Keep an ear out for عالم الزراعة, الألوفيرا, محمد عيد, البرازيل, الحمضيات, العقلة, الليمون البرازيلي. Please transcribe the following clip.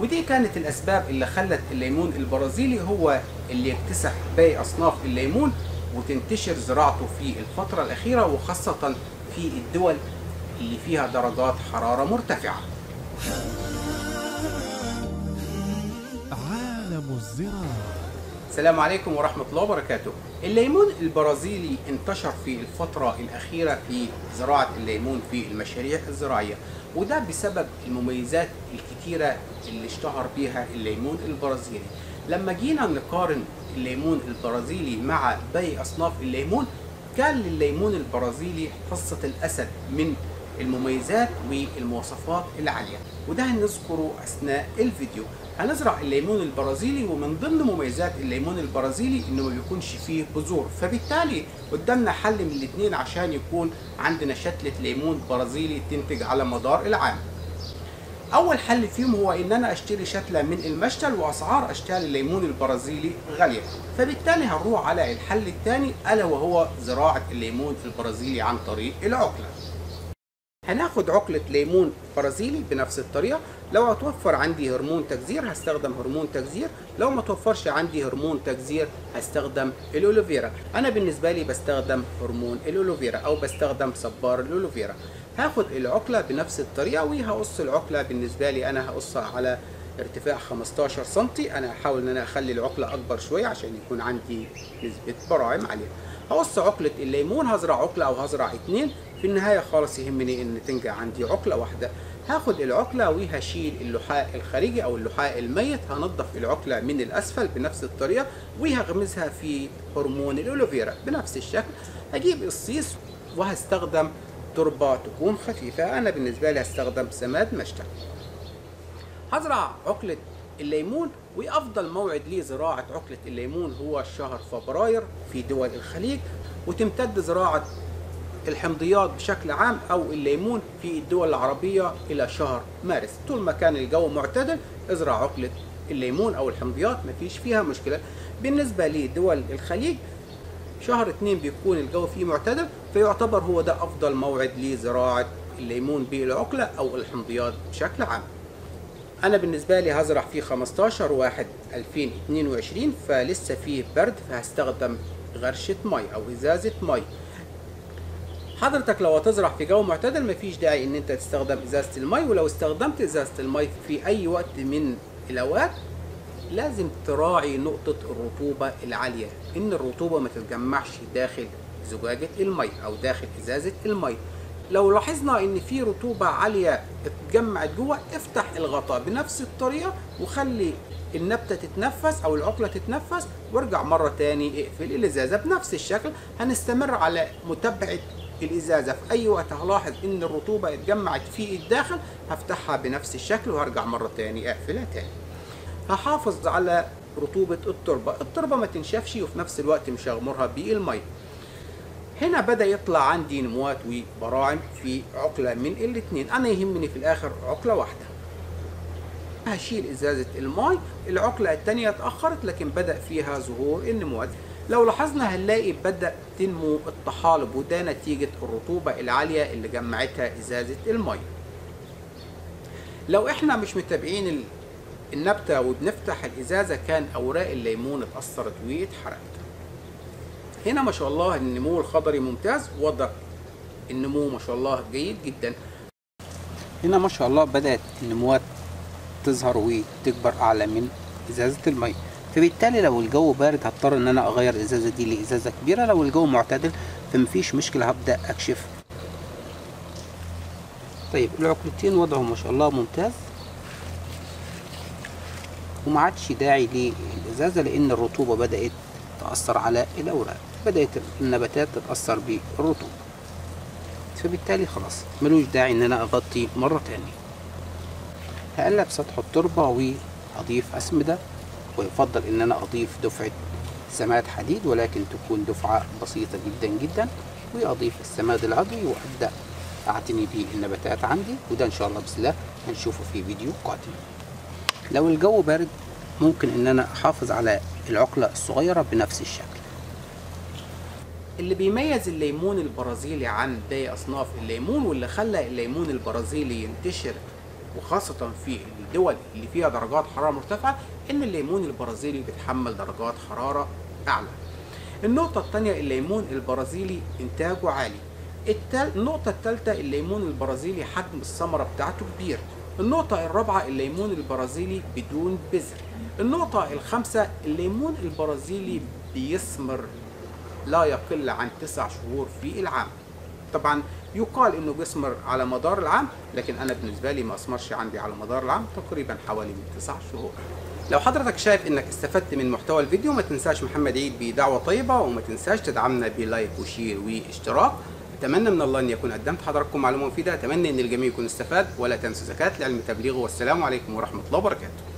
ودي كانت الأسباب اللي خلت الليمون البرازيلي هو اللي يكتسح باقي أصناف الليمون وتنتشر زراعته في الفترة الأخيرة، وخاصة في الدول اللي فيها درجات حرارة مرتفعة. عالم الزراعة. السلام عليكم ورحمة الله وبركاته. الليمون البرازيلي انتشر في الفترة الأخيرة في زراعة الليمون في المشاريع الزراعية، وده بسبب المميزات الكتيرة اللي اشتهر بيها الليمون البرازيلي. لما جينا نقارن الليمون البرازيلي مع باقي أصناف الليمون، كان للليمون البرازيلي حصة الأسد من المميزات والمواصفات العالية، وده هنذكره أثناء الفيديو. هنزرع الليمون البرازيلي، ومن ضمن مميزات الليمون البرازيلي انه ما بيكونش فيه بذور، فبالتالي قدامنا حل من الاثنين عشان يكون عندنا شتلة ليمون برازيلي تنتج على مدار العام. اول حل فيهم هو ان انا اشتري شتلة من المشتل، واسعار اشتال الليمون البرازيلي غالية، فبالتالي هنروح على الحل الثاني الا وهو زراعة الليمون البرازيلي عن طريق العقلة. هناخد عقلة ليمون برازيلي بنفس الطريقة. لو هتوفر عندي هرمون تجزير هستخدم هرمون تجزير، لو ما توفرش عندي هرمون تجزير هستخدم الألوفيرا. أنا بالنسبة لي بستخدم هرمون الألوفيرا أو بستخدم صبار الألوفيرا. هاخد العقلة بنفس الطريقة، وهقص العقلة بالنسبة لي أنا هقصها على ارتفاع 15 سنتي. أنا هحاول إن أنا أخلي العقلة أكبر شوية عشان يكون عندي نسبة براعم عالية. هقص عقلة الليمون، هزرع عقلة أو هزرع اتنين، في النهاية خالص يهمني إن تنجح عندي عقلة واحدة. هاخد العقلة وهشيل اللحاء الخارجي أو اللحاء الميت، هنضف العقلة من الأسفل بنفس الطريقة، وهغمزها في هرمون الألوفيرا بنفس الشكل. هجيب الصيص وهستخدم تربة تكون خفيفة، أنا بالنسبة لي هستخدم سماد مشتل. هزرع عقلة الليمون، وأفضل موعد لزراعة عقلة الليمون هو شهر فبراير في دول الخليج، وتمتد زراعة الحمضيات بشكل عام أو الليمون في الدول العربية إلى شهر مارس. طول ما كان الجو معتدل ازرع عقلة الليمون أو الحمضيات، مفيش فيها مشكلة. بالنسبة لدول الخليج شهر 2 بيكون الجو فيه معتدل، فيعتبر هو ده أفضل موعد لزراعة الليمون بالعقلة أو الحمضيات بشكل عام. أنا بالنسبة لي هزرع فيه 15/1/2022، فلسه فيه برد، فهستخدم غرشة مي أو إزازة مي. حضرتك لو هتزرع في جو معتدل مفيش داعي ان انت تستخدم ازازة المي، ولو استخدمت ازازة المي في اي وقت من الاوقات لازم تراعي نقطة الرطوبة العالية، ان الرطوبة ما تتجمعش داخل زجاجة المي او داخل ازازة المي. لو لاحظنا ان في رطوبة عالية اتجمعت جوه، افتح الغطاء بنفس الطريقة وخلي النبتة تتنفس أو العقلة تتنفس، وارجع مرة تاني اقفل الازازة بنفس الشكل. هنستمر على متابعة الازازه، في اي وقت هلاحظ ان الرطوبه اتجمعت في الداخل هفتحها بنفس الشكل وهرجع مره تاني اقفلها تاني. هحافظ على رطوبه التربه، التربه ما تنشفش، وفي نفس الوقت مش هغمرها بالمي. هنا بدا يطلع عندي نموات وبراعم في عقله من الاثنين، انا يهمني في الاخر عقله واحده. هشيل ازازه المي، العقله الثانيه اتاخرت لكن بدا فيها ظهور النموات. لو لاحظنا هنلاقي بدأ تنمو الطحالب، وده نتيجة الرطوبة العالية اللي جمعتها إزازة المية. لو احنا مش متابعين النبتة وبنفتح الإزازة كان أوراق الليمون اتأثرت واتحرقت. هنا ما شاء الله النمو الخضري ممتاز، وضع النمو ما شاء الله جيد جدا. هنا ما شاء الله بدأت النموات تظهر وتكبر أعلى من إزازة المية، فبالتالي لو الجو بارد هضطر ان انا اغير الازازه دي لازازه كبيره، لو الجو معتدل فمفيش مشكله هبدا اكشف. طيب العقلتين وضعهم ما شاء الله ممتاز، وما عادش داعي للازازه لان الرطوبه بدات تاثر على الاوراق، بدات النباتات تتاثر بالرطوبه، فبالتالي خلاص ملوش داعي ان انا اغطي مره تانية. هقلب سطح التربه واضيف اسمده، ويفضل ان انا اضيف دفعة سماد حديد ولكن تكون دفعة بسيطة جدا جدا، واضيف السماد العضوي وابدأ اعتني بيه النباتات عندي، وده ان شاء الله بإذن الله هنشوفه في فيديو قادم. لو الجو بارد ممكن ان انا احافظ على العقلة الصغيرة بنفس الشكل. اللي بيميز الليمون البرازيلي عن باقي اصناف الليمون واللي خلى الليمون البرازيلي ينتشر وخاصة في الدول اللي فيها درجات حرارة مرتفعة ان الليمون البرازيلي بيتحمل درجات حرارة اعلى. النقطة الثانية، الليمون البرازيلي انتاجه عالي. النقطة الثالثة، الليمون البرازيلي حجم الثمرة بتاعته كبير. النقطة الرابعة، الليمون البرازيلي بدون بذر. النقطة الخامسة، الليمون البرازيلي بيثمر لا يقل عن 9 شهور في العام. طبعا يقال انه بيثمر على مدار العام، لكن انا بالنسبة لي ما اثمرش عندي على مدار العام، تقريبا حوالي من 9 شهور. لو حضرتك شايف انك استفدت من محتوى الفيديو، ما تنساش محمد عيد بدعوة طيبة، وما تنساش تدعمنا بلايك وشير واشتراك. اتمنى من الله ان يكون قدمت حضراتكم معلومه مفيده، اتمنى ان الجميع يكون استفاد، ولا تنسوا زكاة العلم تبليغه، والسلام عليكم ورحمه الله وبركاته.